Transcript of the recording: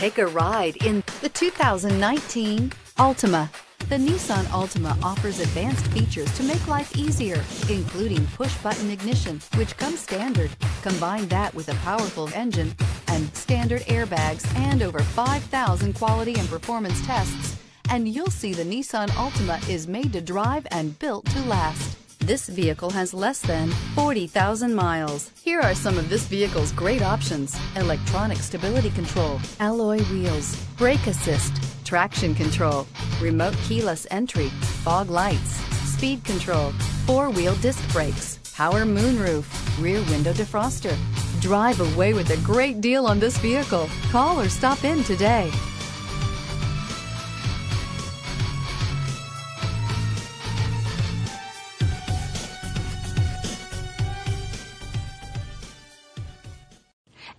Take a ride in the 2019 Altima. The Nissan Altima offers advanced features to make life easier, including push-button ignition, which comes standard. Combine that with a powerful engine and standard airbags and over 5,000 quality and performance tests, and you'll see the Nissan Altima is made to drive and built to last. This vehicle has less than 40,000 miles. Here are some of this vehicle's great options: electronic stability control, alloy wheels, brake assist, traction control, remote keyless entry, fog lights, speed control, four-wheel disc brakes, power moonroof, rear window defroster. Drive away with a great deal on this vehicle. Call or stop in today.